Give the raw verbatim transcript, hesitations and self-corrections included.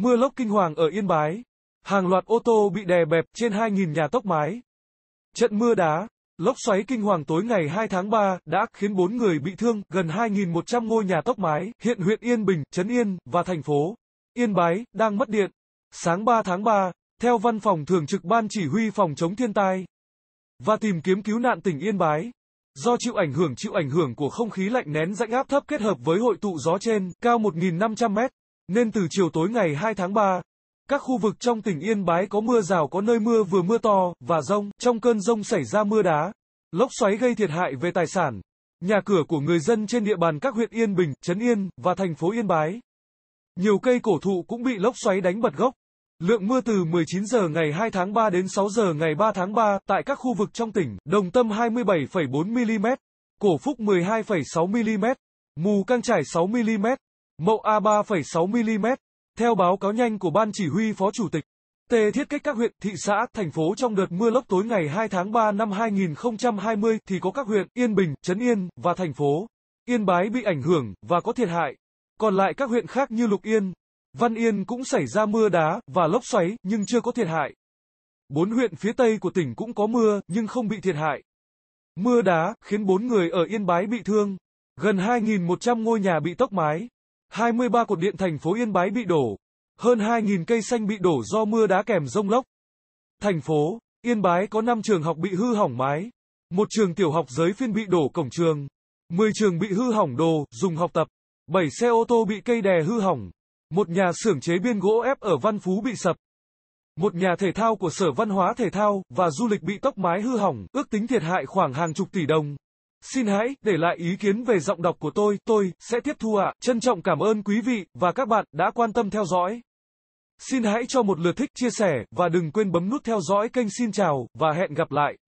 Mưa lốc kinh hoàng ở Yên Bái. Hàng loạt ô tô bị đè bẹp, trên hai nghìn nhà tốc mái. Trận mưa đá, lốc xoáy kinh hoàng tối ngày hai tháng ba đã khiến bốn người bị thương, gần hai nghìn một trăm ngôi nhà tốc mái. Hiện huyện Yên Bình, Trấn Yên và thành phố Yên Bái đang mất điện. Sáng ba tháng ba, theo Văn phòng Thường trực Ban Chỉ huy Phòng chống thiên tai và tìm kiếm cứu nạn tỉnh Yên Bái, do chịu ảnh hưởng chịu ảnh hưởng của không khí lạnh nén rãnh áp thấp kết hợp với hội tụ gió trên cao một nghìn năm trăm mét, nên từ chiều tối ngày hai tháng ba, các khu vực trong tỉnh Yên Bái có mưa rào, có nơi mưa vừa mưa to và dông. Trong cơn dông xảy ra mưa đá, lốc xoáy gây thiệt hại về tài sản, nhà cửa của người dân trên địa bàn các huyện Yên Bình, Trấn Yên và thành phố Yên Bái. Nhiều cây cổ thụ cũng bị lốc xoáy đánh bật gốc. Lượng mưa từ mười chín giờ ngày hai tháng ba đến sáu giờ ngày ba tháng ba tại các khu vực trong tỉnh: Đồng Tâm hai mươi bảy phẩy bốn mi-li-mét, Cổ Phúc mười hai phẩy sáu mi-li-mét, Mù Cang Chải sáu mi-li-mét, Mậu A ba phẩy sáu mi-li-mét. Theo báo cáo nhanh của Ban Chỉ huy Phó Chủ tịch Tê thiết cách các huyện, thị xã, thành phố trong đợt mưa lốc tối ngày hai tháng ba năm hai nghìn không trăm hai mươi thì có các huyện Yên Bình, Trấn Yên và thành phố Yên Bái bị ảnh hưởng và có thiệt hại. Còn lại các huyện khác như Lục Yên, Văn Yên cũng xảy ra mưa đá và lốc xoáy nhưng chưa có thiệt hại. Bốn huyện phía Tây của tỉnh cũng có mưa nhưng không bị thiệt hại. Mưa đá khiến bốn người ở Yên Bái bị thương, gần hai nghìn một trăm ngôi nhà bị tốc mái, hai mươi ba cột điện thành phố Yên Bái bị đổ, hơn hai nghìn cây xanh bị đổ do mưa đá kèm dông lốc. Thành phố Yên Bái có năm trường học bị hư hỏng mái, một trường tiểu học Giới Phiên bị đổ cổng trường, mười trường bị hư hỏng đồ dùng học tập, bảy xe ô tô bị cây đè hư hỏng. Một nhà xưởng chế biên gỗ ép ở Văn Phú bị sập. Một nhà thể thao của Sở Văn hóa Thể thao và Du lịch bị tốc mái hư hỏng, ước tính thiệt hại khoảng hàng chục tỷ đồng. Xin hãy để lại ý kiến về giọng đọc của tôi, tôi sẽ tiếp thu ạ. À. Trân trọng cảm ơn quý vị và các bạn đã quan tâm theo dõi. Xin hãy cho một lượt thích, chia sẻ và đừng quên bấm nút theo dõi kênh. Xin chào và hẹn gặp lại.